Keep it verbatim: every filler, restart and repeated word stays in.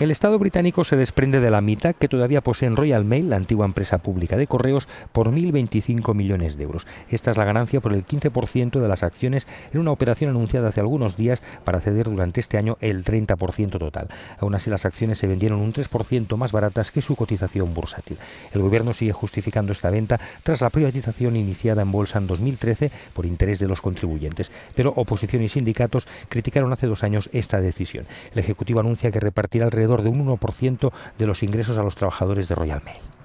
El Estado británico se desprende de la mitad que todavía posee en Royal Mail, la antigua empresa pública de correos, por mil veinticinco millones de euros. Esta es la ganancia por el quince por ciento de las acciones en una operación anunciada hace algunos días para ceder durante este año el treinta por ciento total. Aún así, las acciones se vendieron un tres por ciento más baratas que su cotización bursátil. El Gobierno sigue justificando esta venta tras la privatización iniciada en bolsa en dos mil trece por interés de los contribuyentes, pero oposición y sindicatos criticaron hace dos años esta decisión. El Ejecutivo anuncia que repartirá alrededor de un uno por ciento de los ingresos a los trabajadores de Royal Mail.